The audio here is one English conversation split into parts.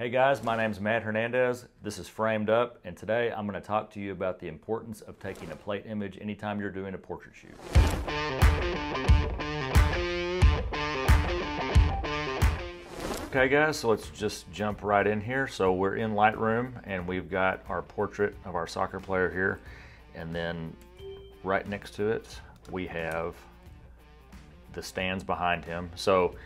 Hey guys, my name's Matt Hernandez. This is Framed Up, and today I'm going to talk to you about the importance of taking a plate image anytime you're doing a portrait shoot. Okay guys, so let's just jump right in here. So we're in Lightroom, and we've got our portrait of our soccer player here, and then right next to it, we have the stands behind him. So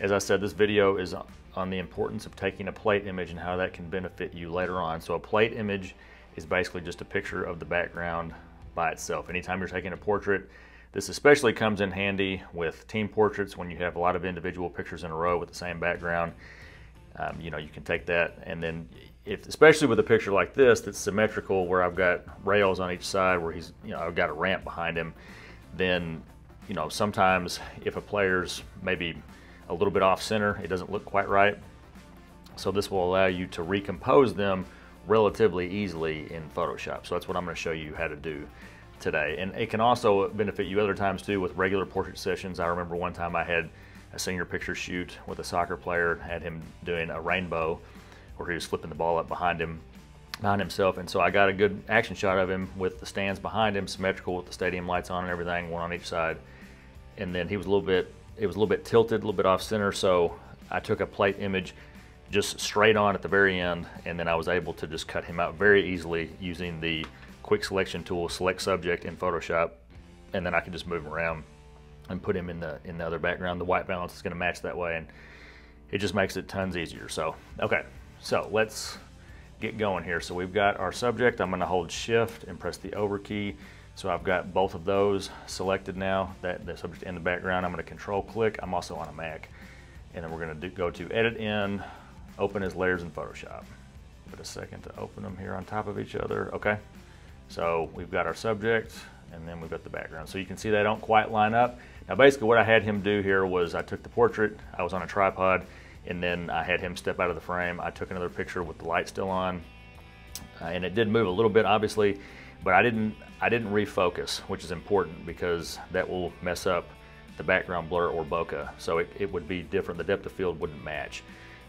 as I said, this video is on the importance of taking a plate image and how that can benefit you later on. So a plate image is basically just a picture of the background by itself. Anytime you're taking a portrait, this especially comes in handy with team portraits when you have a lot of individual pictures in a row with the same background. You know, you can take that, and then especially with a picture like this that's symmetrical, where I've got rails on each side, where he's, you know, I've got a ramp behind him, then, you know, sometimes if a player's maybe a little bit off center, it doesn't look quite right. So this will allow you to recompose them relatively easily in Photoshop. So that's what I'm going to show you how to do today. And it can also benefit you other times too with regular portrait sessions. I remember one time I had a senior picture shoot with a soccer player, had him doing a rainbow where he was flipping the ball up behind him, behind himself. And so I got a good action shot of him with the stands behind him, symmetrical with the stadium lights on and everything, one on each side. And then he was a little bit tilted, a little bit off center, so I took a plate image just straight on at the very end, and then I was able to just cut him out very easily using the quick selection tool, select subject in Photoshop, and then I could just move him around and put him in the other background. The white balance is going to match that way, and it just makes it tons easier. So, okay, so let's get going here. So we've got our subject. I'm going to hold Shift and press the over key. So I've got both of those selected now, the subject in the background. I'm going to control click. I'm also on a Mac. And then we're going to go to edit in, open as layers in Photoshop. Give it a second to open them here on top of each other. Okay. So we've got our subject, and then we've got the background. So you can see they don't quite line up. Now basically what I had him do here was I took the portrait, I was on a tripod, and then I had him step out of the frame. I took another picture with the light still on, and it did move a little bit obviously. But I didn't refocus, which is important because that will mess up the background blur or bokeh. So it would be different. The depth of field wouldn't match.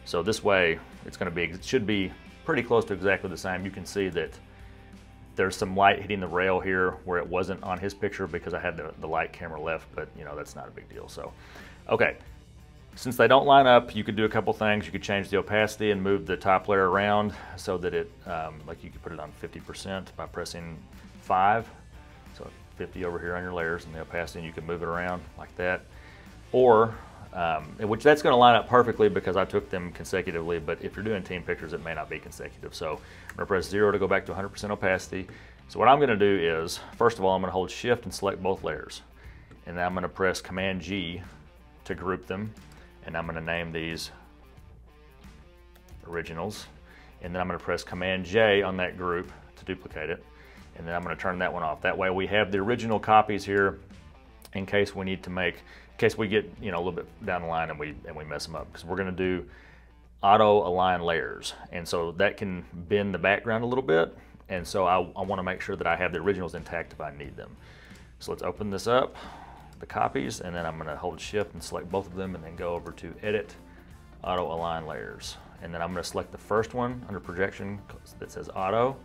So this way, it should be pretty close to exactly the same. You can see that there's some light hitting the rail here where it wasn't on his picture because I had the light camera left, but you know, that's not a big deal. So, okay. Since they don't line up, you could do a couple things. You could change the opacity and move the top layer around so that it, like you could put it on 50% by pressing 5. So 50 over here on your layers and the opacity, and you can move it around like that. Or, which that's gonna line up perfectly because I took them consecutively, but if you're doing team pictures, it may not be consecutive. So I'm gonna press 0 to go back to 100% opacity. So what I'm gonna do is, first of all, I'm gonna hold Shift and select both layers. And then I'm gonna press Command G to group them. And I'm gonna name these originals. And then I'm gonna press Command J on that group to duplicate it. And then I'm gonna turn that one off. That way we have the original copies here in case we need to make, in case we get, you know, a little bit down the line and we mess them up. Because we're gonna do auto align layers. And so that can bend the background a little bit. And so I wanna make sure that I have the originals intact if I need them. So let's open this up, the copies, and then I'm going to hold Shift and select both of them and then go over to Edit, Auto Align Layers. And then I'm going to select the first one under Projection that says Auto.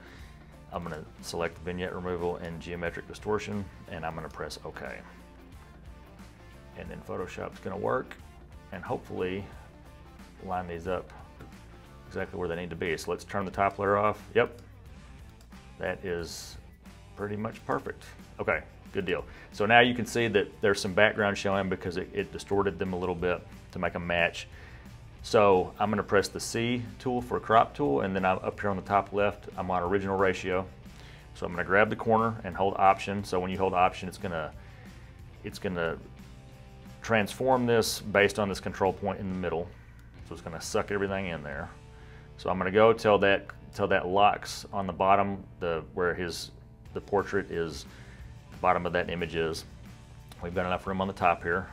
I'm going to select Vignette Removal and Geometric Distortion, and I'm going to press OK. And then Photoshop's going to work and hopefully line these up exactly where they need to be. So let's turn the top layer off. Yep, that is pretty much perfect. Okay. Good deal. So now you can see that there's some background showing because it distorted them a little bit to make them match. So I'm going to press the C tool for crop tool, and then I'm up here on the top left, I'm on original ratio. So I'm going to grab the corner and hold Option. So when you hold Option, it's going to transform this based on this control point in the middle. So it's going to suck everything in there. So I'm going to go till that locks on the bottom, where the portrait is. Bottom of that image is. We've got enough room on the top here.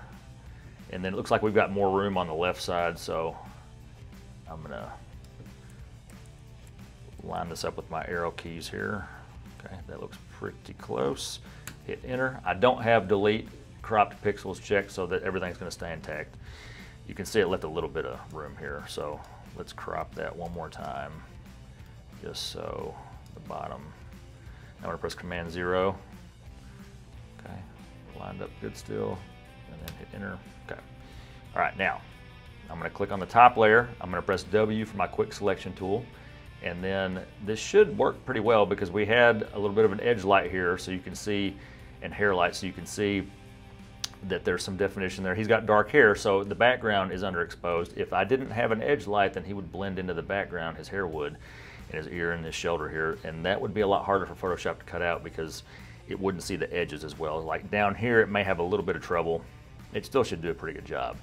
And then it looks like we've got more room on the left side, so I'm gonna line this up with my arrow keys here. Okay, that looks pretty close. Hit enter. I don't have delete cropped pixels checked so that everything's gonna stay intact. You can see it left a little bit of room here, so Let's crop that one more time, just so the bottom. Now I'm gonna press Command-0. Okay, lined up good still, and then hit Enter. Okay. All right, now I'm gonna click on the top layer. I'm gonna press W for my quick selection tool. And then this should work pretty well because we had a little bit of an edge light here, so you can see, and hair light, so you can see that there's some definition there. He's got dark hair, so the background is underexposed. If I didn't have an edge light, then he would blend into the background, his hair would, and his ear and his shoulder here. And that would be a lot harder for Photoshop to cut out because it wouldn't see the edges as well. Like down here, it may have a little bit of trouble. It still should do a pretty good job.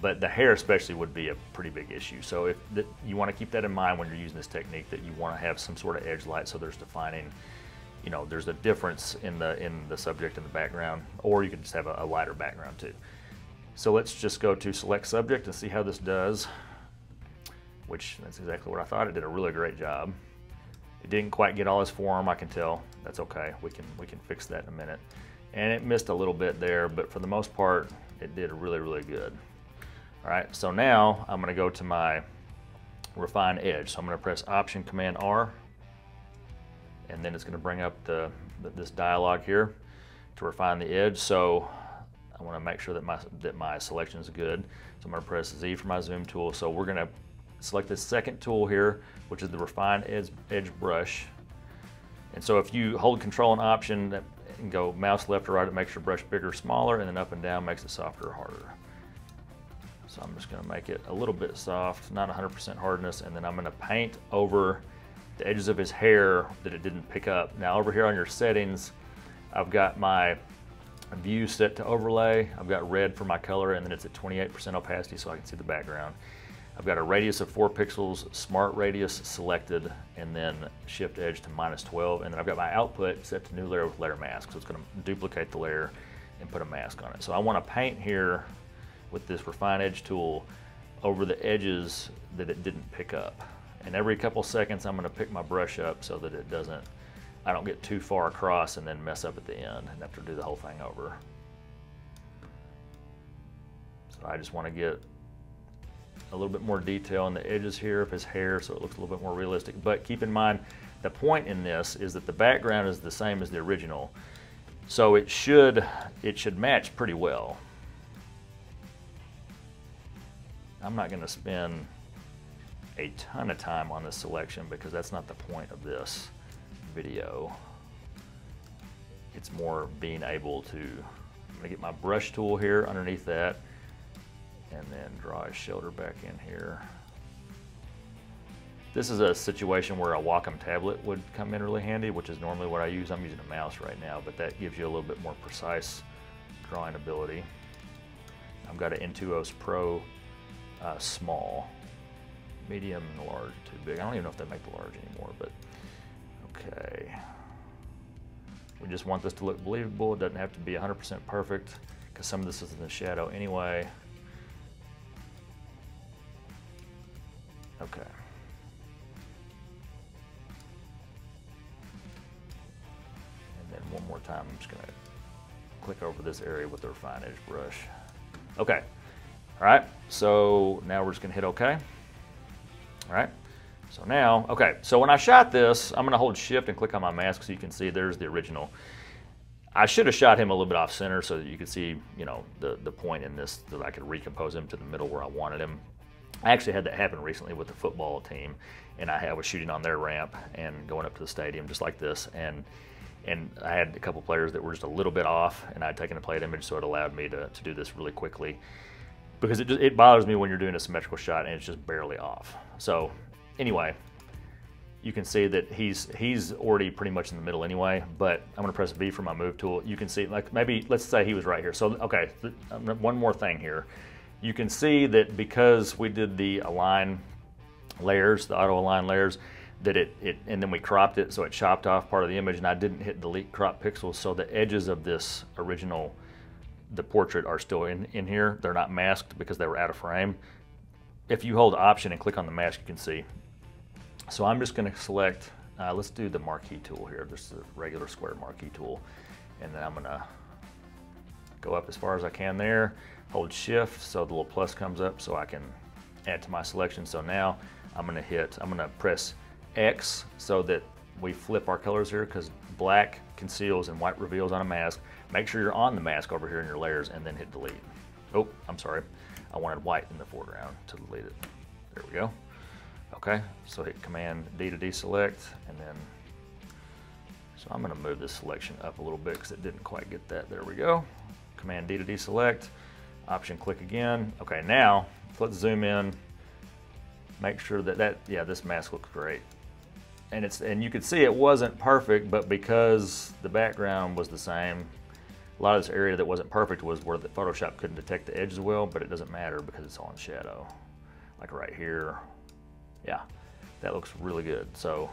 But the hair especially would be a pretty big issue. So if you want to keep that in mind when you're using this technique, that you want to have some sort of edge light so there's defining, you know, there's a difference in the subject and the background, or you can just have a lighter background too. So let's just go to select subject and see how this does, which that's exactly what I thought. It did a really great job. It didn't quite get all his forearm, I can tell. That's okay, we can fix that in a minute. And it missed a little bit there, but for the most part, it did really, really good. All right, so now I'm gonna go to my refine edge. So I'm gonna press Option Command R, and then it's gonna bring up this dialog here to refine the edge. So I wanna make sure that my selection is good. So I'm gonna press Z for my zoom tool. So we're gonna select this second tool here, which is the refine edge brush. And so if you hold Control and Option and go mouse left or right, it makes your brush bigger or smaller, and then up and down makes it softer or harder. So I'm just gonna make it a little bit soft, not 100% hardness, and then I'm gonna paint over the edges of his hair that it didn't pick up. Now over here on your settings, I've got my view set to overlay. I've got red for my color, and then it's at 28% opacity so I can see the background. I've got a radius of 4 pixels, smart radius selected, and then shift edge to -12. And then I've got my output set to new layer with layer mask. So it's gonna duplicate the layer and put a mask on it. So I wanna paint here with this refine edge tool over the edges that it didn't pick up. And every couple seconds I'm gonna pick my brush up so that it doesn't, I don't get too far across and then mess up at the end and have to do the whole thing over. So I just wanna get a little bit more detail on the edges here of his hair so it looks a little bit more realistic. But keep in mind, the point in this is that the background is the same as the original. So it should match pretty well. I'm not gonna spend a ton of time on this selection because that's not the point of this video. It's more being able to, I'm gonna get my brush tool here underneath that and then draw his shoulder back in here. This is a situation where a Wacom tablet would come in really handy, which is normally what I use. I'm using a mouse right now, but that gives you a little bit more precise drawing ability. I've got an Intuos Pro small, medium, and large, too big. I don't even know if they make the large anymore, but okay. We just want this to look believable. It doesn't have to be 100% perfect because some of this is in the shadow anyway. Okay. And then one more time, I'm just gonna click over this area with the refine edge brush. Okay. All right, so now we're just gonna hit okay. All right, so now, okay, so when I shot this, I'm gonna hold shift and click on my mask so you can see there's the original. I should have shot him a little bit off center so that you could see, you know, the point in this, that I could recompose him to the middle where I wanted him. I actually had that happen recently with the football team, and I was shooting on their ramp and going up to the stadium just like this, and I had a couple players that were just a little bit off, and I'd taken a plate image, so it allowed me to do this really quickly. Because it bothers me when you're doing a symmetrical shot and it's just barely off. So anyway, you can see that he's already pretty much in the middle anyway, but I'm gonna press V for my move tool. You can see, like maybe, let's say he was right here. So, okay, one more thing here. You can see that because we did the align layers, the auto align layers, that and then we cropped it, so it chopped off part of the image, and I didn't hit delete crop pixels, so the edges of this original the portrait are still in here. They're not masked because they were out of frame. If you hold Option and click on the mask, you can see. So I'm just gonna select, let's do the marquee tool here, just the regular square marquee tool. And then I'm gonna go up as far as I can there, hold shift so the little plus comes up so I can add to my selection. So now I'm gonna press X so that we flip our colors here, because black conceals and white reveals on a mask. Make sure you're on the mask over here in your layers and then hit delete. Oh, I'm sorry. I wanted white in the foreground to delete it. There we go. Okay, so hit Command D to deselect, and then, so I'm gonna move this selection up a little bit because it didn't quite get that. There we go. Command D to deselect, Option click again. Okay, now let's zoom in, make sure that, yeah, this mask looks great. And it's, and you could see it wasn't perfect, but because the background was the same, a lot of this area that wasn't perfect was where the Photoshop couldn't detect the edges well, but it doesn't matter because it's all in shadow. Like right here, yeah, that looks really good. So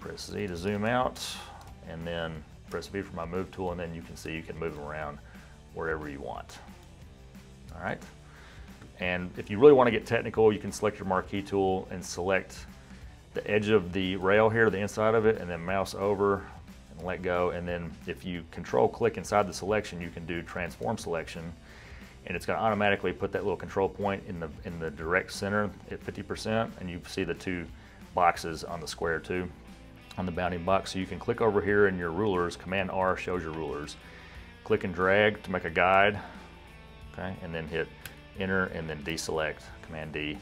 press Z to zoom out, and then press V for my move tool, and then you can see you can move around wherever you want. All right, and if you really want to get technical, you can select your marquee tool and select the edge of the rail here, the inside of it, and then mouse over and let go. And then if you control click inside the selection, you can do transform selection, and it's going to automatically put that little control point in the direct center at 50%, and you see the two boxes on the square too, on the bounding box. So you can click over here in your rulers. Command R shows your rulers. Click and drag to make a guide, okay, and then hit enter and then deselect, Command D.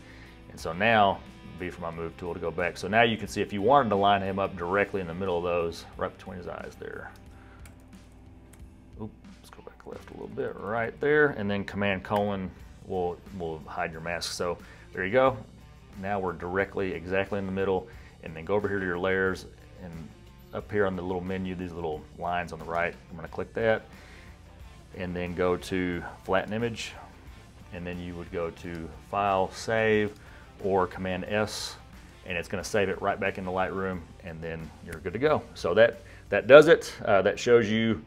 And so now, B for my move tool to go back. So now you can see if you wanted to line him up directly in the middle of those, right between his eyes there. Oop, let's go back left a little bit, right there, and then Command colon will hide your mask. So there you go. Now we're directly, exactly in the middle, and then go over here to your layers, and up here on the little menu, these little lines on the right, I'm gonna click that, and then go to flatten image, and then you would go to file, save, or Command S, and it's gonna save it right back into Lightroom, and then you're good to go. So that does it. That shows you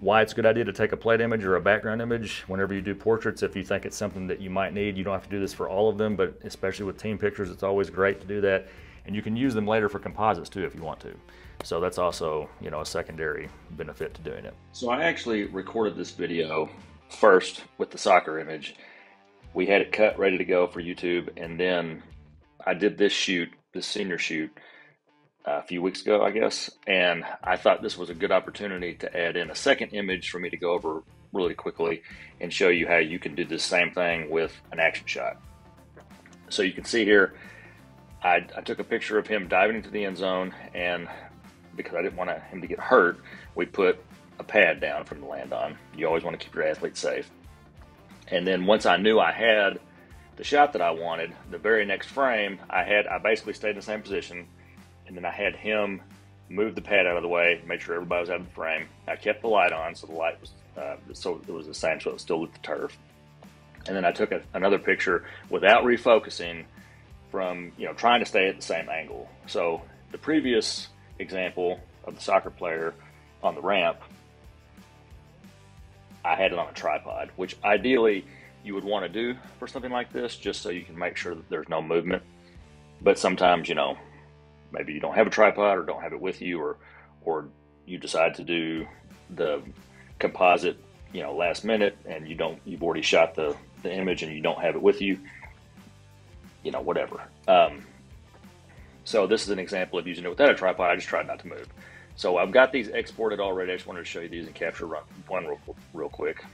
why it's a good idea to take a plate image or a background image whenever you do portraits. If you think it's something that you might need, you don't have to do this for all of them, but especially with team pictures, it's always great to do that. And you can use them later for composites too if you want to. So that's also, you know, a secondary benefit to doing it. So I actually recorded this video first with the soccer image. We had it cut, ready to go for YouTube, and then I did this shoot, this senior shoot, a few weeks ago, I guess, and I thought this was a good opportunity to add in a second image for me to go over really quickly and show you how you can do the same thing with an action shot. So you can see here, I took a picture of him diving into the end zone, and because I didn't want him to get hurt, we put a pad down for him to land on. You always want to keep your athletes safe. And then once I knew I had the shot that I wanted, the very next frame, I basically stayed in the same position, and then I had him move the pad out of the way, make sure everybody was out of the frame. I kept the light on, so the light was so it was the same, so it was still lit the turf. And then I took another picture without refocusing, from, you know, trying to stay at the same angle. So the previous example of the soccer player on the ramp, I had it on a tripod, which ideally you would want to do for something like this, just so you can make sure that there's no movement. But sometimes, you know, maybe you don't have a tripod or don't have it with you, or you decide to do the composite, you know, last minute, and you've already shot the image and you don't have it with you, you know, whatever. So this is an example of using it without a tripod. I just tried not to move. So I've got these exported already. I just wanted to show you these and capture one real quick.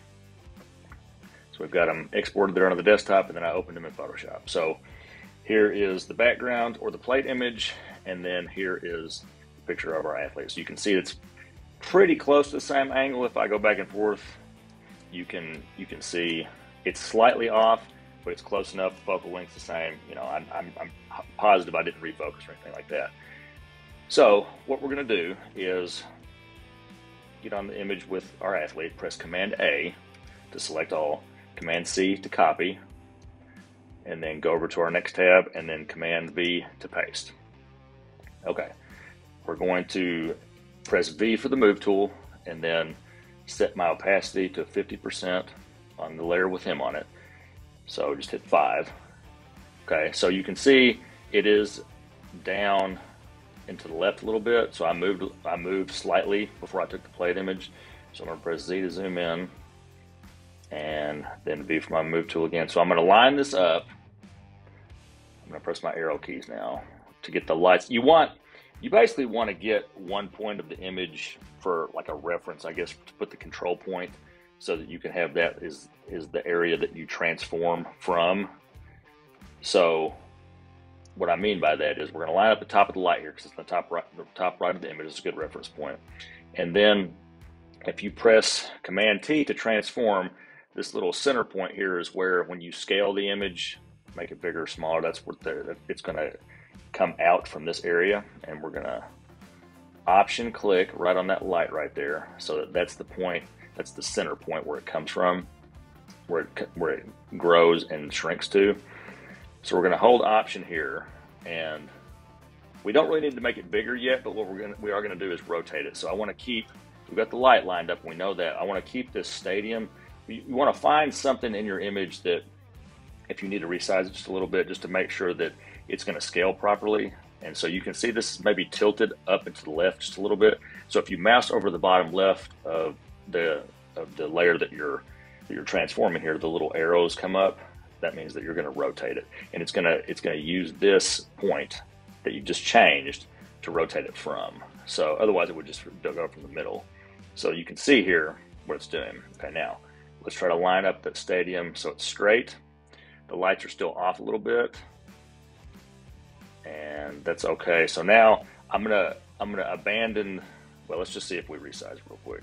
So we've got them exported there onto the desktop, and then I opened them in Photoshop. So here is the background or the plate image, and then here is the picture of our athlete. So you can see it's pretty close to the same angle. If I go back and forth, you can see it's slightly off, but it's close enough, the focal length's the same. You know, I'm positive I didn't refocus or anything like that. So what we're gonna do is get on the image with our athlete, press Command A to select all, Command C to copy, and then go over to our next tab, and then Command V to paste. Okay, we're going to press V for the move tool, and then set my opacity to 50% on the layer with him on it. So just hit 5. Okay, so you can see it is down and to the left a little bit. So I moved slightly before I took the plate image. So I'm gonna press Z to zoom in, and then V for my move tool again. So I'm gonna line this up going to press my arrow keys now to get the lights. You basically want to get one point of the image for like a reference, I guess, to put the control point, so that you can have that is the area that you transform from. So what I mean by that is we're going to line up the top of the light here, because it's the top right of the image is a good reference point. And then if you press Command T to transform, this little center point here is where, when you scale the image, make it bigger or smaller, that's what it's going to come out from this area. And we're going to option click right on that light right there, so that that's the point, that's the center point where it comes from, where it grows and shrinks to. So we're going to hold option here, and we don't really need to make it bigger yet, but what we are going to do is rotate it. So I want to keep, we've got the light lined up, we know that. I want to keep this stadium. You want to find something in your image that, if you need to resize it just a little bit, just to make sure that it's going to scale properly. And so you can see this is maybe tilted up and to the left just a little bit. So if you mouse over the bottom left of the layer that you're transforming here, the little arrows come up. That means that you're going to rotate it, and it's going to use this point that you just changed to rotate it from. So otherwise it would just go from the middle. So you can see here what it's doing. Okay, now let's try to line up that stadium so it's straight. The lights are still off a little bit, and that's okay. So now I'm gonna abandon. Well, let's just see if we resize real quick.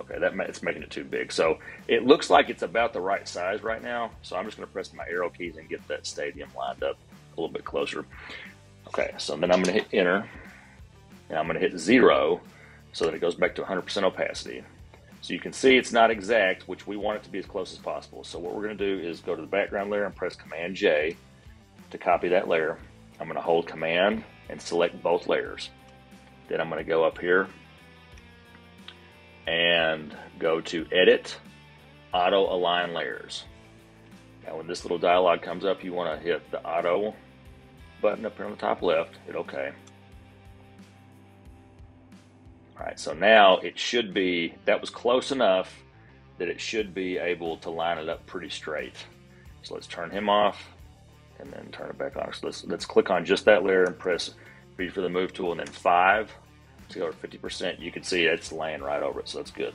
Okay, it's making it too big. So it looks like it's about the right size right now. So I'm just gonna press my arrow keys and get that stadium lined up a little bit closer. Okay, so then I'm gonna hit enter, and I'm gonna hit 0 so that it goes back to 100% opacity. So you can see it's not exact, which we want it to be as close as possible. So what we're gonna do is go to the background layer and press Command J to copy that layer. I'm gonna hold Command and select both layers. Then I'm gonna go up here and go to Edit, Auto Align Layers. Now when this little dialog comes up, you want to hit the Auto button up here on the top left, hit OK. Alright, so now it should be, that was close enough that it should be able to line it up pretty straight. So let's turn him off and then turn it back on. So let's click on just that layer and press B for the Move tool and then 5. To go to 50%, you can see it's laying right over it, so that's good.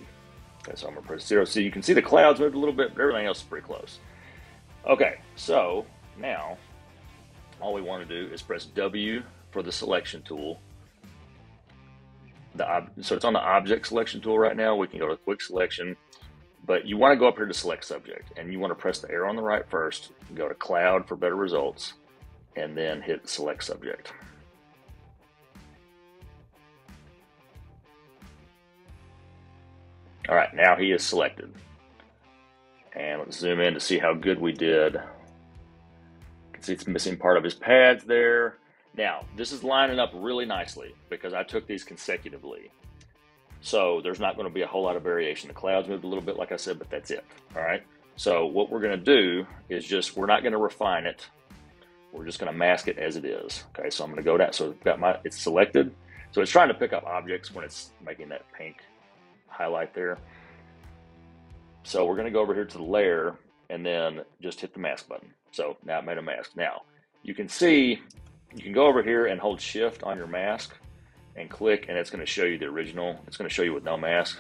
Okay, so I'm gonna press 0. So you can see the clouds moved a little bit, but everything else is pretty close. Okay, so now all we want to do is press W for the selection tool. So it's on the object selection tool right now. We can go to quick selection, but you want to go up here to select subject, and you want to press the arrow on the right first, go to cloud for better results, and then hit select subject. All right, now he is selected. And let's zoom in to see how good we did. You can see it's missing part of his pads there. Now, this is lining up really nicely because I took these consecutively. So there's not going to be a whole lot of variation. The clouds moved a little bit, like I said, but that's it, all right? So what we're going to do is just, we're not going to refine it. We're just going to mask it as it is. Okay, so I'm going to go down. So I've got it's selected. So it's trying to pick up objects when it's making that pink highlight there. So we're going to go over here to the layer and then just hit the mask button. So now it made a mask. Now you can see, you can go over here and hold shift on your mask and click, and it's going to show you the original. It's going to show you with no mask.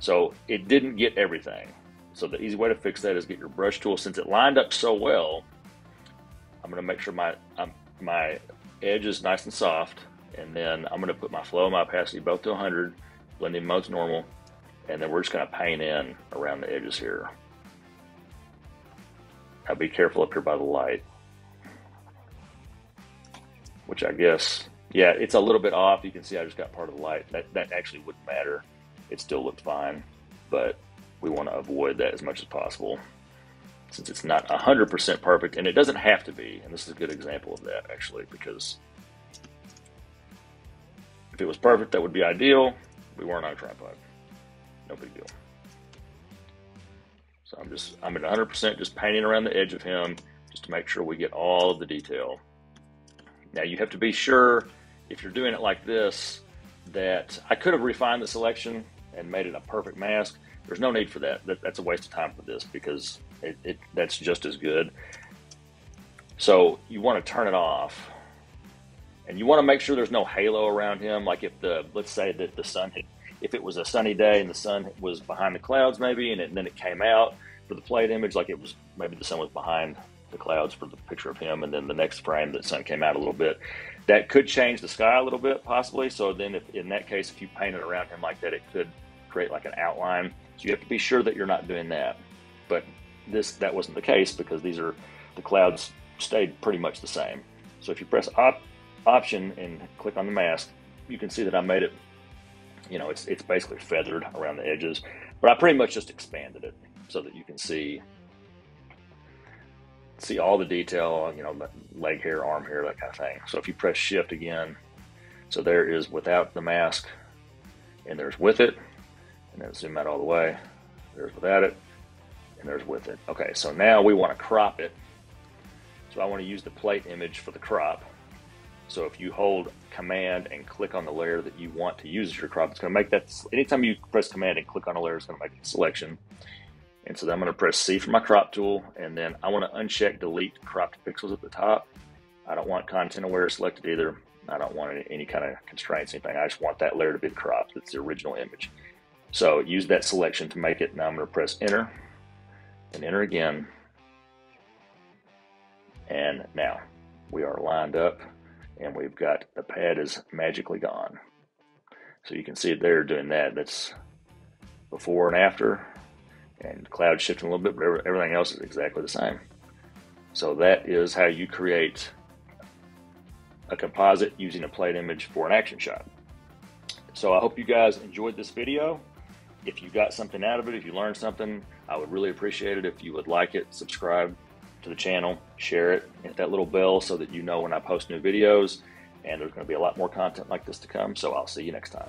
So it didn't get everything. So the easy way to fix that is get your brush tool. Since it lined up so well, I'm going to make sure my edge is nice and soft, and then I'm going to put my flow and my opacity both to 100. Blending mode's normal, and then we're just going to paint in around the edges here. Now be careful up here by the light, which I guess, yeah, it's a little bit off. You can see I just got part of the light. That actually wouldn't matter. It still looked fine, but we want to avoid that as much as possible since it's not 100% perfect, and it doesn't have to be. And this is a good example of that, actually, because if it was perfect, that would be ideal. We weren't on a tripod. No big deal. So I'm at 100% just painting around the edge of him just to make sure we get all of the detail. Now you have to be sure, if you're doing it like this, that I could have refined the selection and made it a perfect mask. There's no need for that. That's a waste of time for this because that's just as good. So you want to turn it off, and you want to make sure there's no halo around him. Like if the, let's say that the sun hit, if it was a sunny day and the sun was behind the clouds maybe, and then it came out for the plate image, like it was, maybe the sun was behind the clouds for the picture of him, and then the next frame the sun came out a little bit. That could change the sky a little bit possibly. So then if, in that case, if you painted around him like that, it could create like an outline. So you have to be sure that you're not doing that. But this, that wasn't the case, because these are, the clouds stayed pretty much the same. So if you press option and click on the mask, you can see that I made it, you know, it's basically feathered around the edges, but I pretty much just expanded it so that you can see all the detail, you know, leg hair, arm hair, that kind of thing. So if you press shift again, so there is without the mask, and there's with it, and then zoom out all the way, there's without it, and there's with it. Okay, so now we want to crop it. So I want to use the plate image for the crop. So if you hold command and click on the layer that you want to use as your crop, it's going to make that, anytime you press command and click on a layer, it's going to make a selection. And so then I'm going to press C for my crop tool, and then I want to uncheck delete cropped pixels at the top. I don't want content aware selected either. I don't want any kind of constraints, anything. I just want that layer to be cropped. It's the original image. So use that selection to make it. Now I'm going to press enter and enter again. And now we are lined up, and we've got the pad is magically gone. So you can see there doing that. That's before and after. And cloud shifting a little bit, but everything else is exactly the same. So that is how you create a composite using a plate image for an action shot. So I hope you guys enjoyed this video. If you got something out of it, if you learned something, I would really appreciate it if you would like it, subscribe to the channel, share it, hit that little bell so that you know when I post new videos, and there's going to be a lot more content like this to come. So I'll see you next time.